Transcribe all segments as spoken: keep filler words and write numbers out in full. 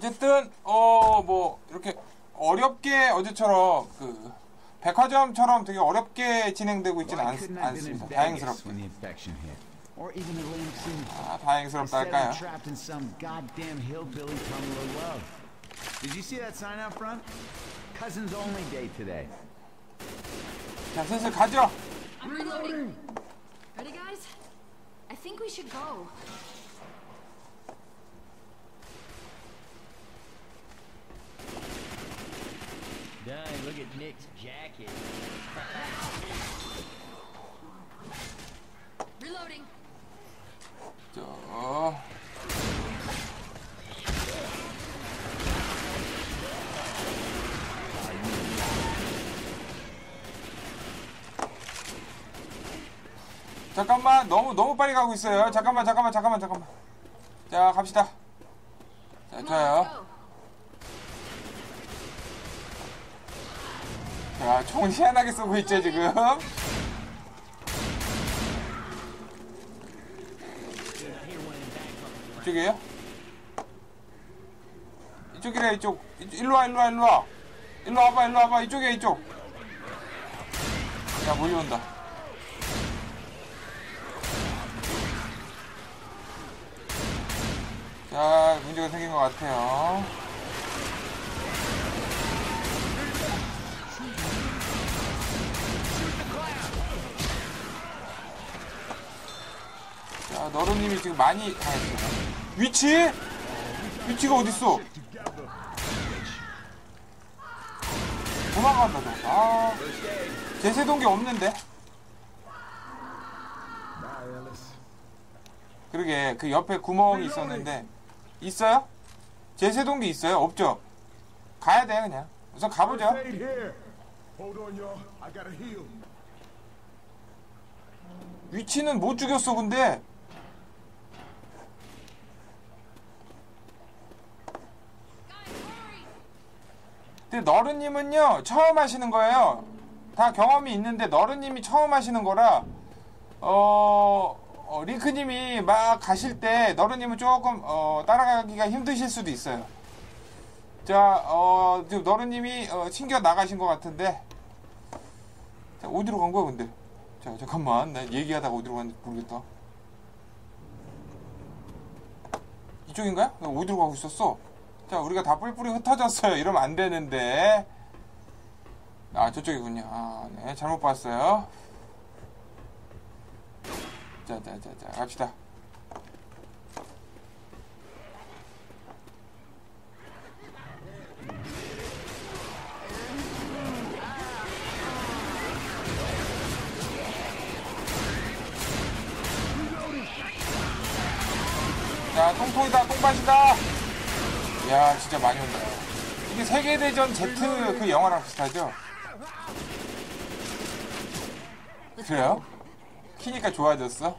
어쨌든 어 뭐 이렇게 어렵게 어제처럼 그 백화점처럼 되게 어렵게 진행되고 있지는 않, 않습니다. 다행스럽게. 아, 다행스럽다 할까요? 자, 슬슬 가죠. 저... 잠깐만, 너무 너무 빨리 가고 있어요. 잠깐만, 잠깐만, 잠깐만, 잠깐만. 자, 갑시다. 자, 좋아요. 자, 총 희한하게 쏘고 있죠 지금. 이쪽이에요? 이쪽이래. 이쪽. 일로와 일로와 일로와 일로 와봐 일로 와봐. 이쪽이야 이쪽. 야, 몰려온다. 자, 문제가 생긴 것 같아요. 자, 너름님이 지금 많이 당했어요. 위치? 위치가 어딨어? 도망간다, 저거. 아, 제세동기 없는데? 그러게, 그 옆에 구멍이 있었는데. 있어요? 제세동기 있어요? 없죠? 가야 돼, 그냥. 우선 가보죠. 위치는 못 죽였어, 근데. 근데 너르님은요 처음 하시는 거예요. 다 경험이 있는데 너르님이 처음 하시는 거라 어, 어 링크님이 막 가실 때 너르님은 조금 어, 따라가기가 힘드실 수도 있어요. 자, 어, 지금 너르님이 어, 챙겨 나가신 것 같은데. 자, 어디로 간 거야 근데? 자, 잠깐만, 나 얘기하다가 어디로 갔는지 모르겠다. 이쪽인가요? 나 어디로 가고 있었어? 자, 우리가 다 뿔뿔이 흩어졌어요. 이러면 안 되는데. 아, 저쪽이군요. 아, 네, 잘못 봤어요. 자, 자, 자, 자, 갑시다. 자, 똥통이다, 똥밭이다. 야, 진짜 많이 온다. 이게 세계대전 Z 그 영화랑 비슷하죠? 그래요? 키니까 좋아졌어?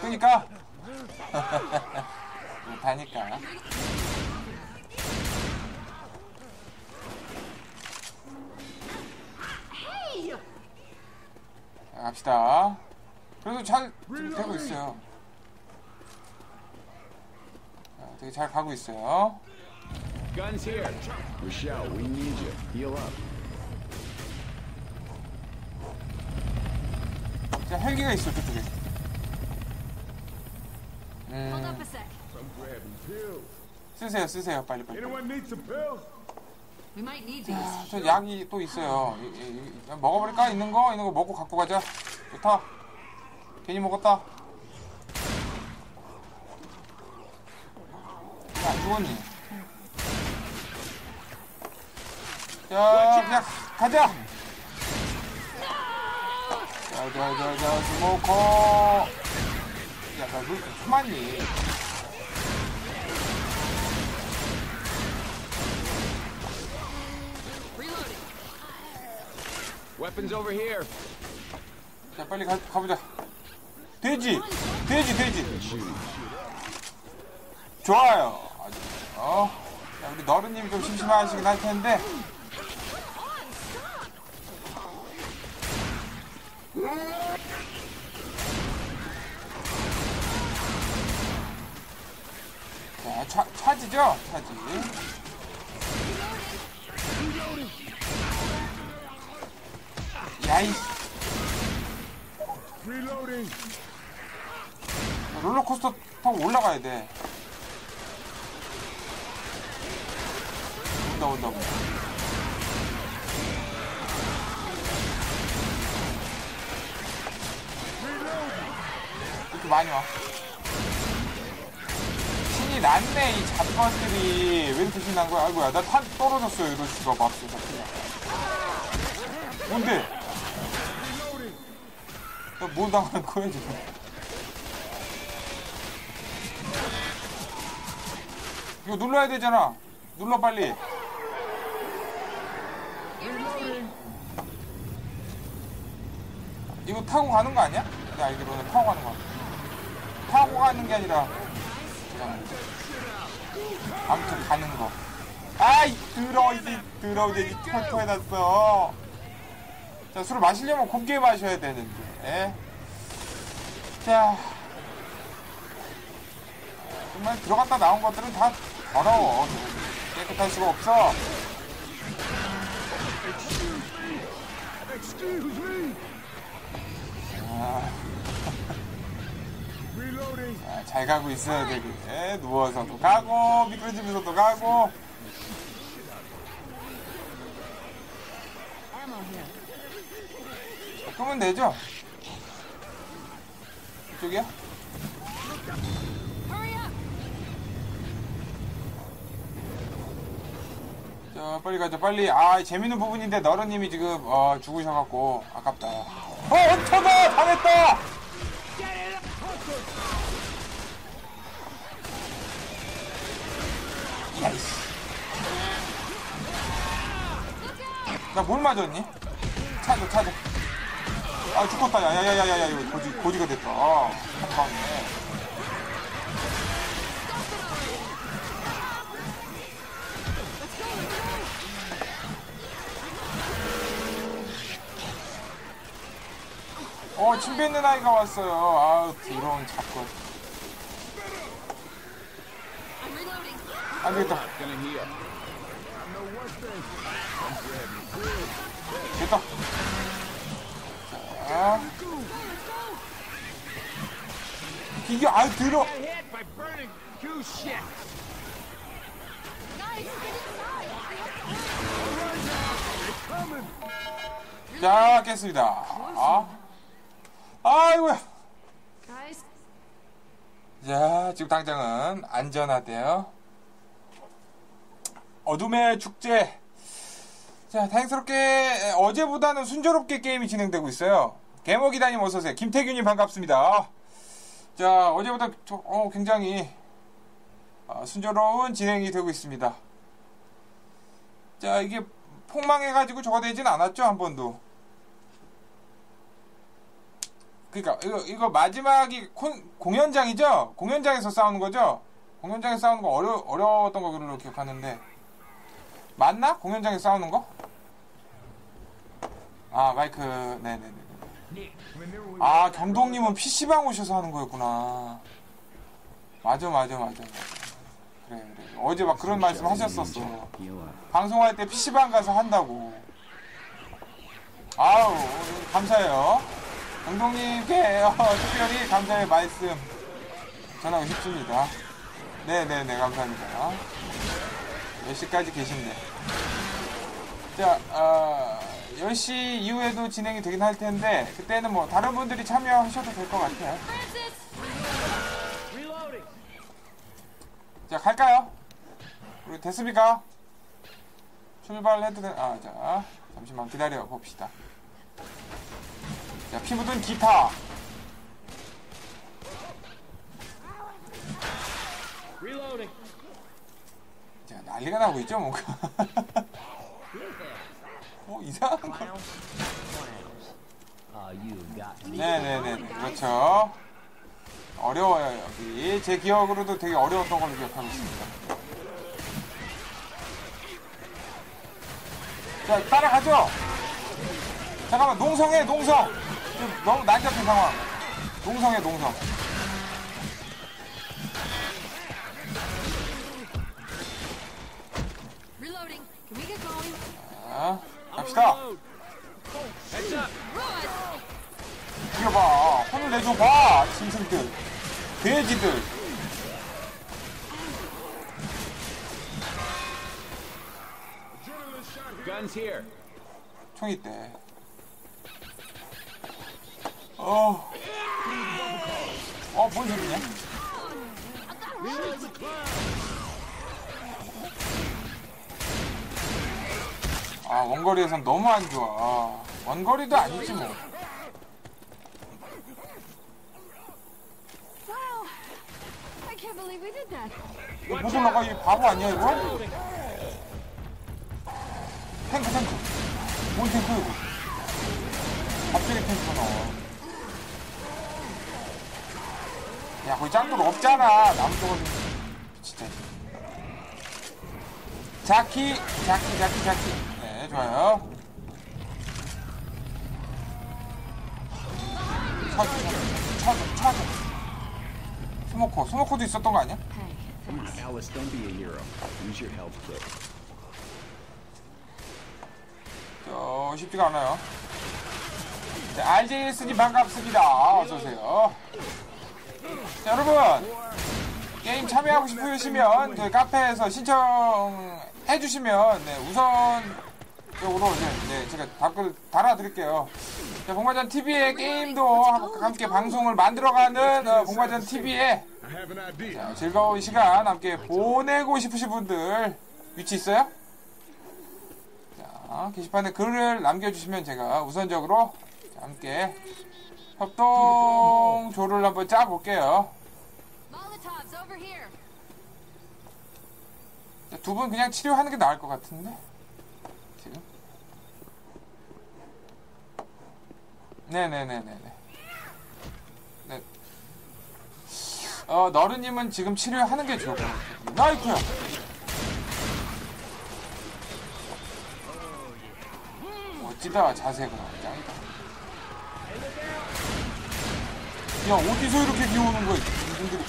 그니까? 다니까. 갑시다. 그래도 잘 되고 있어요. 자, 되게 잘 가고 있어요. 자, 헬기가 있어 저쪽에. 음. 쓰세요, 쓰세요, 빨리 빨리. 아, 저 약이 또 있어요. 이, 이, 이, 먹어버릴까? 있는 거? 있는 거 먹고 갖고 가자. 좋다. 괜히 먹었다. 야, 안 죽었니? 자, 그냥 가자! 자, 자, 자, 자, 스모커! 야, 나 왜 그만이? Weapons over here. 자, 빨리 가, 가보자. 돼지, 돼지, 돼지. 좋아요. 어, 자, 우리 너르님이 좀 심심하시긴 할 텐데. 자, 차, 차지죠? 차지. 야이. 롤러코스터 타고 올라가야 돼. 온다, 온다, 온다. 이렇게 많이 와. 신이 났네, 이 잡화들이. 왜 이렇게 신난 거야? 아이고야, 나 탄 떨어졌어요. 이럴 수가. 맙소, 잡히냐. 뭔데? 나 뭐 당하는 거야, 지금? 이거 눌러야 되잖아. 눌러 빨리. 이거 타고 가는 거 아니야? 내가 알기로는 타고 가는 거 같아. 타고 가는 게 아니라 아무튼 가는 거. 아이 들어 이제 들어 이제 이 털털해놨어. 자, 술을 마시려면 곱게 마셔야 되는데. 에? 자, 정말 들어갔다 나온 것들은 다 더러워. 깨끗할 수가 없어. 아. 아, 잘 가고 있어야 되겠네. 누워서도 가고 미끄러지면서도 가고. 끄면 되죠? 이쪽이야? 자, 빨리 가자, 빨리. 아, 재밌는 부분인데 너런님이 지금 어, 죽으셔갖고 아깝다. 어, 헌터다! 당했다! 야이씨. 나 뭘 맞았니? 찾아, 찾아. 아, 죽었다. 야야야야야, 이거 고지, 고지가 됐다. 아, 한방에. 어, 침뱉는 아이가 왔어요. 아우, 더러운 잡고. 안 되겠다. 됐다. 자. 이게, 아유, 더러워. 자, 깼습니다. 아. 아이고야. 자, 지금 당장은 안전하대요. 어둠의 축제. 자, 다행스럽게 어제보다는 순조롭게 게임이 진행되고 있어요. 개머기다님 어서오세요. 김태균님 반갑습니다. 자, 어제보다 저, 어, 굉장히 어, 순조로운 진행이 되고 있습니다. 자, 이게 폭망해가지고 저거 되진 않았죠, 한 번도. 그니까 이거 이거 마지막이 콘, 공연장이죠? 공연장에서 싸우는 거죠? 공연장에서 싸우는 거 어려 어려웠던 거 그걸로 기억하는데 맞나? 공연장에서 싸우는 거? 아, 마이크. 네네네. 아, 경동님은 피씨방 오셔서 하는 거였구나. 맞아 맞아 맞아. 그래 그래. 어제 막 그런 말씀 하셨었어. 방송할 때 피씨방 가서 한다고. 아우, 감사해요. 감독님께 어, 특별히 감사의 말씀 전하고 싶습니다. 네네네, 감사합니다. 열 시까지 계신데. 자, 어, 열 시 이후에도 진행이 되긴 할 텐데, 그때는 뭐, 다른 분들이 참여하셔도 될 것 같아요. 자, 갈까요? 우리 데스비가 출발해도 되, 아, 자, 잠시만 기다려 봅시다. 자, 피 묻은 기타. 자, 난리가 나고 있죠, 뭔가. 어, 이상한 거. 네네네, 그렇죠. 어려워요, 여기. 제 기억으로도 되게 어려웠던 걸로 기억하고 있습니다. 자, 따라가죠. 잠깐만, 농성해, 농성. 지금 너무 난잡한 상황. 농성해, 농성. 자, 갑시다. 죽여봐. 혼을 내줘봐. 짐승들. 돼지들. 총이 있대. 어, 어, 뭔 소리냐? 아, 원거리에선 너무 안 좋아. 원거리도 아니지 뭐. 이거 못 올라가, 이 바보 아니야 이거? 탱크 탱크. 뭔 탱크 이거? 갑자기 탱크가 나와. 야, 거기 짱돌 없잖아. 남쪽은 진짜. 자키, 자키, 자키, 자키. 네, 좋아요. 쳐줘, 쳐줘, 쳐줘. 스모커, 스모커도 있었던 거 아니야? 저, 쉽지가 않아요. 네, 알제이에스님 반갑습니다. 어서오세요. 자, 여러분, 게임 참여하고 싶으시면 저희 카페에서 신청해주시면 네, 우선적으로 이제 네, 제가 댓글 달아드릴게요. 자, 복마전티비의 게임도 함께 방송을 만들어가는 어, 복마전티비의 자, 즐거운 시간 함께 보내고 싶으신 분들 위치 있어요? 자, 게시판에 글을 남겨주시면 제가 우선적으로 함께 협동조를 한번 짜볼게요. 두 분 그냥 치료하는 게 나을 것 같은데? 지금? 네네네네네. 네. 어, 너르님은 지금 치료하는 게 좋을 것 같아요. 나이쿠야! 멋지다, 자세가. 짱이다. 야, 어디서 이렇게 기어오는 거야? 이분들이.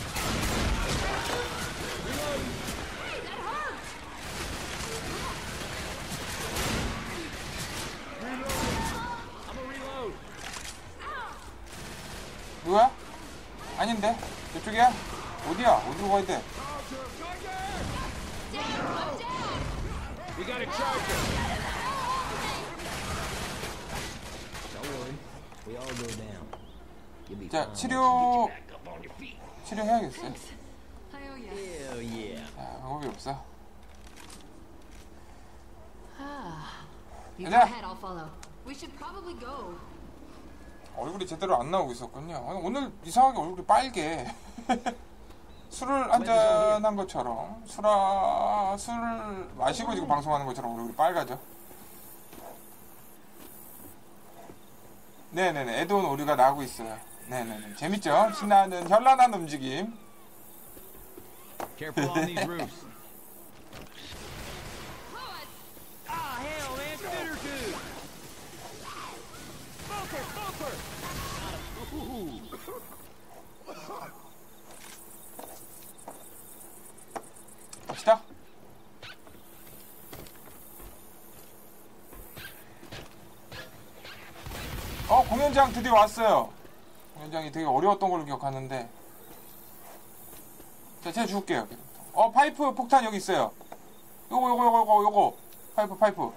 누구야? 아닌데? 저쪽이야? 어디야? 어디로 가야 돼? 자, 치료 치료해야겠어요. 자, 방법이 없어. 가자. 얼굴이 제대로 안 나오고 있었군요. 오늘 이상하게 얼굴이 빨개. 술을 한잔한 것처럼 술아 술을 마시고 지금 방송하는 것처럼 얼굴이 빨가죠. 네네네, 애돈 오류가 나고 있어요. 네네네, 재밌죠? 신나는 현란한 움직임. 갑시다. 어, 공연장 드디어 왔어요. 공연장이 되게 어려웠던 걸로 기억하는데. 자, 제가 줄게요. 어, 파이프 폭탄 여기 있어요. 요거 요거 요거 요거 요거 파이프 파이프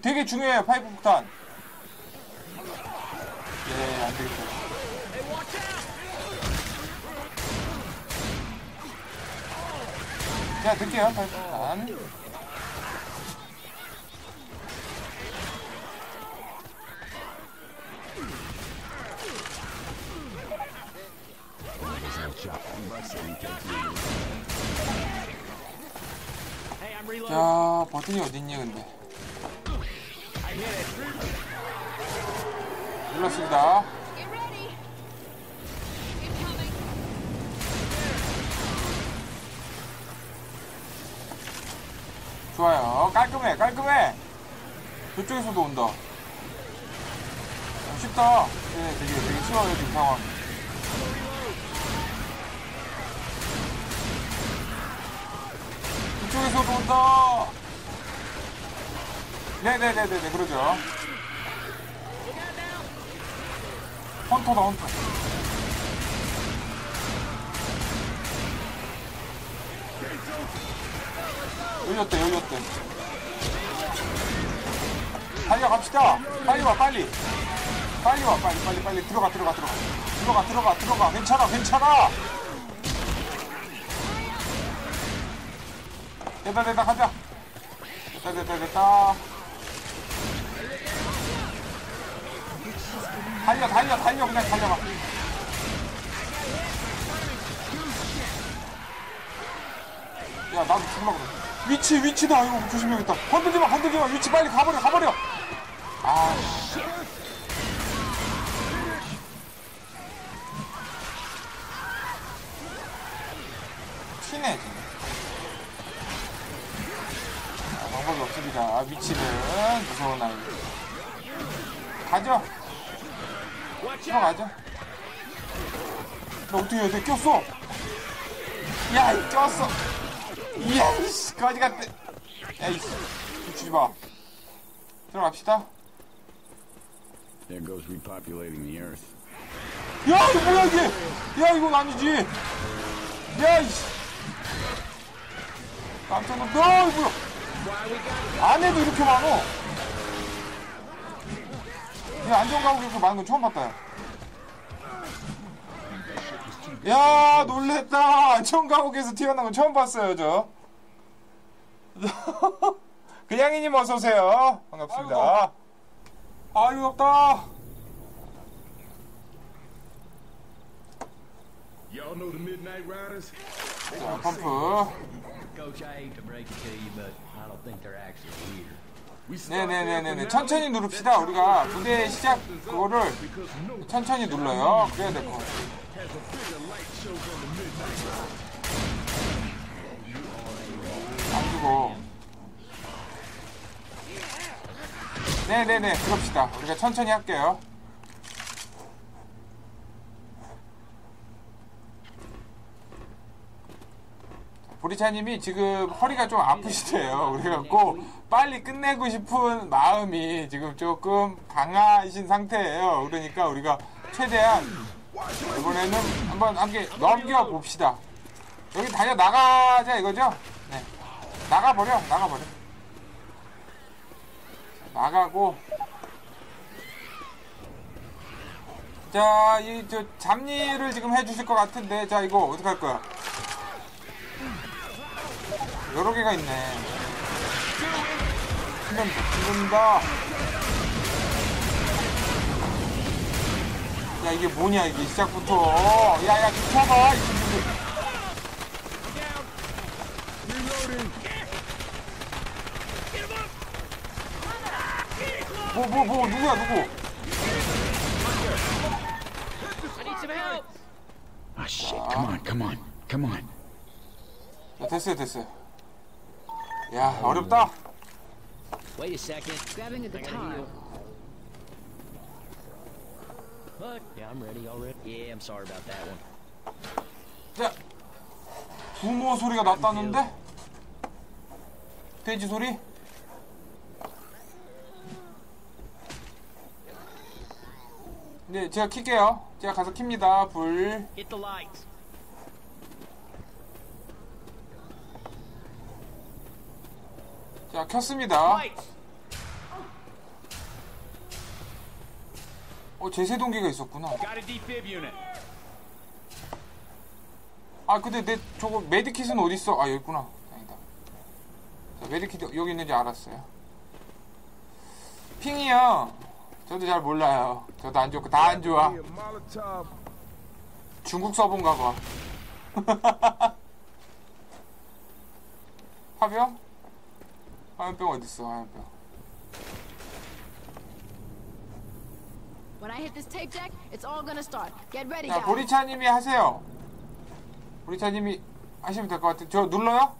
되게 중요해요. 파이프 폭탄. 예, 안 되겠다. 자, 들게요. 파이프 폭탄. 자, 버튼이 어딨니 근데? 눌렀습니다. 좋아요. 깔끔해, 깔끔해. 저쪽에서도 온다. 쉽다. 네, 되게 되게 심하게 지금 상황. 이쪽에서도 온다. 네네네네네 그러죠. 헌터다 헌터. 여기 어때 여기 어때. 달려갑시다. 빨리 와 빨리. 빨리 와 빨리 빨리 빨리 들어가 들어가 들어가 들어가 들어가 들어가 괜찮아 괜찮아 됐다 됐다 가자 됐다 됐다 됐다 달려 달려 달려 그냥 달려봐 야 나도 죽으려고 그래 위치 위치다 이거 조심해야겠다 건들지마 건들지마 위치 빨리 가버려 가버려 아 튀네 지금 아, 방법이 없습니다 위치는 무서운 아이 가죠 들어가죠 나 어떻게 해야 돼 꼈어 야 이 꼈어 이야 이씨 거지 같아 야 이씨 주지 마 들어갑시다 There goes repopulating the earth. 야 이거 뭐야 이게 야 이건 아니지 야 이씨 깜짝 놀라, 뭐야! 안에도 이렇게 많어! 야, 안전가구 이렇게 많은 건 처음 봤다, 야. 야, 놀랬다! 안전가구에서 튀어나온 건 처음 봤어요, 저. 그냥이님 어서오세요. 반갑습니다. 아유, 없다! 자, 펌프. 네네네네네 천천히 누릅시다 우리가 무대 시작 그거를 천천히 눌러요 그래야 될 것 같아요 안 죽어 네네네 그럽시다 우리가 천천히 할게요 보리차님이 지금 허리가 좀 아프시대요. 그래갖고 빨리 끝내고 싶은 마음이 지금 조금 강하신 상태예요. 그러니까 우리가 최대한 이번에는 한번 함께 넘겨봅시다. 여기 달려 나가자 이거죠? 네. 나가버려. 나가버려. 나가고 자, 이 저 잡일을 지금 해주실 것 같은데 자 이거 어떡할 거야? 여러 개가 있네. 죽는다, 죽는다. 야, 이게 뭐냐, 이게 시작부터. 야, 야, 붙어봐, 이 친구들. 뭐, 뭐, 뭐, 누구야, 누구? 아, shit, come on, come on, come on. 야, 됐어요, 됐어요. 야, 어렵다. Wait a second. Grabbing at the time. But yeah, I'm ready already. Yeah, I'm sorry about that one. 자, 부모 소리가 났다는데? 돼지 소리? 네, 제가 킬게요. 제가 가서 킵니다. 불. Hit the lights. 자, 켰습니다. 어, 제세동기가 있었구나. 아, 근데 내 저거 메디킷은 어딨어? 아, 여기 있구나. 아니다. 자, 메디킷 여기 있는지 알았어요. 핑이요. 저도 잘 몰라요. 저도 안 좋고 다 안 좋아. 중국 써본가 봐. 화병? 화염병 어딨어 화염병 야 보리차님이 하세요 보리차님이 하시면 될 것 같아 저 눌러요?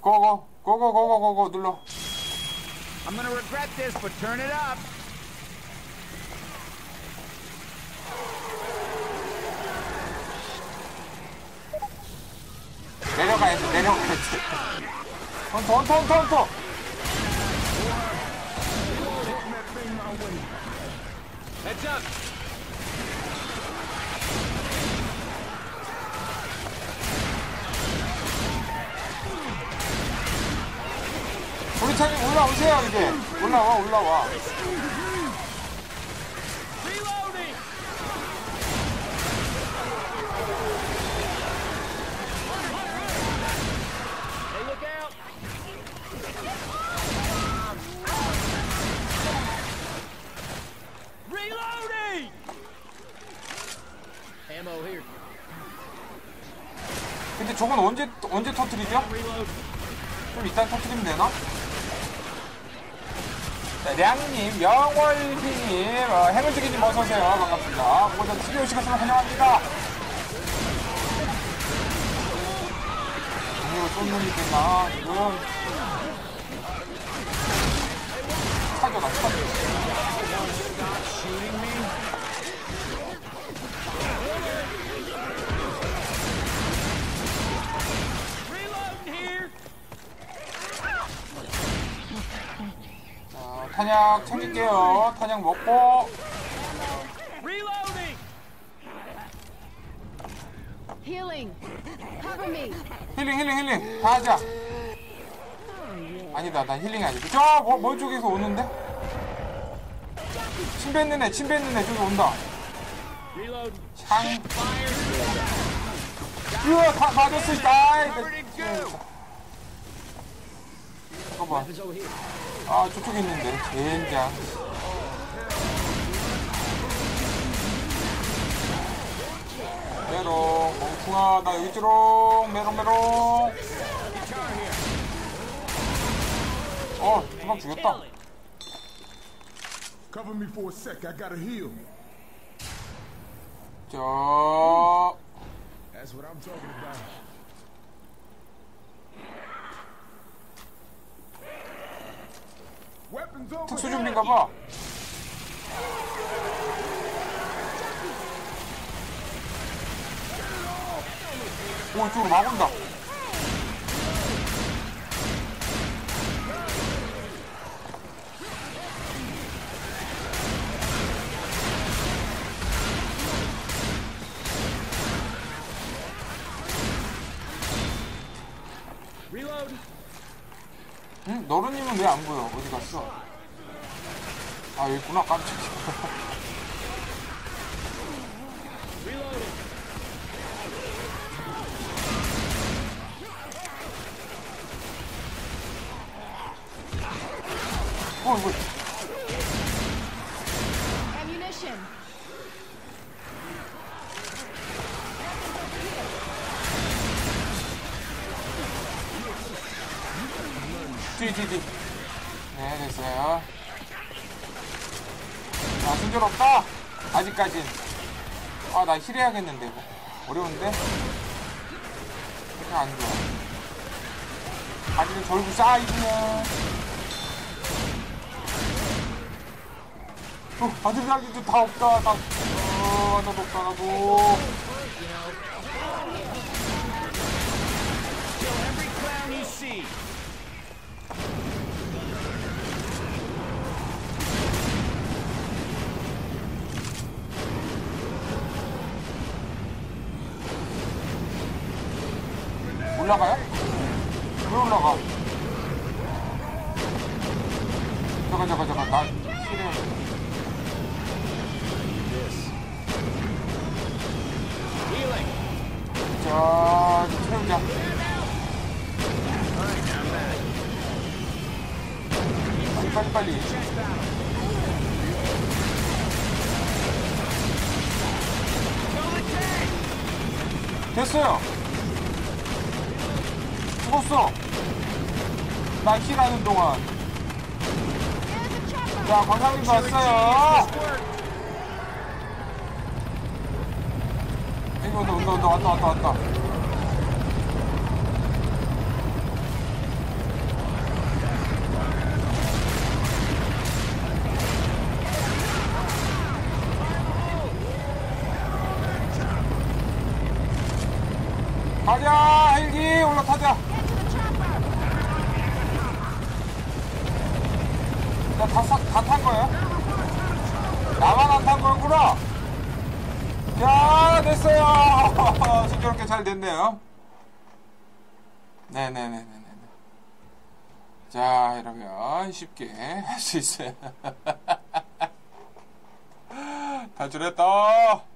고고 고고 고고 고고 눌러 내려가야 돼, 내려가야 돼. 헌터, 헌터, 헌터, 헌터! 우리 차님 올라오세요, 이제. 올라와, 올라와. 근데 저건 언제 언제 터뜨리죠? 좀 이따 터뜨리면 되나? 자, 량님, 명월비님, 어, 행운지기님 어서오세요. 반갑습니다. 먼저 티비 오시겠으면 환영합니다. 이거 쏜눈이 있겠나? 지금 차겨라, 차겨. 탄약 챙길게요. 탄약 먹고. 힐링, 힐링, 힐링. 다 하자. 아니다, 난 힐링이 아니고. 저, 뭐, 뭐 쪽에서 오는데? 침 뱉는 애, 침 뱉는 애. 저기 온다. 샹. 으아, 다 맞았어. 아이, 잠깐만. 아, 저쪽에 있는데, 젠장. 메롱, 멍충아, 나 여기지롱. 메롱, 메롱. 어, 금방 죽였다. 저. 특수 준비인가봐. 오, 이쪽으로 막 온다. 응? 너루님은 왜 안 보여? 어디 갔어? 아, 여기 있구나. 깜짝이야. 어, 이거. 뒤뒤뒤. 네, 됐어요. 아, 순조롭다. 아직까진. 아, 나 힐해야겠는데 이거. 어려운데? 이렇게 안 좋아. 아직은 절구 쌓이구나. 어, 아직까지도 다 없다. 나, 어, 나도 없다, 나도. 올라가요? 왜 올라가? 잠깐 잠깐 잠깐 나 실행을 자, 채우자. 빨리 빨리 빨리 됐어요. 죽었어. 나 힐하는 동안. 자, 관상님도 왔어요. 이거 온다 온다 온다 왔다 왔다 왔다. 가자, 헬기 올라타자. 나 다, 다 탄 거야? 나만 안 탄 거였구나. 야, 됐어요. 순조롭게 잘 됐네요. 네네네네. 자, 이러면 쉽게 할 수 있어요. 탈출했다.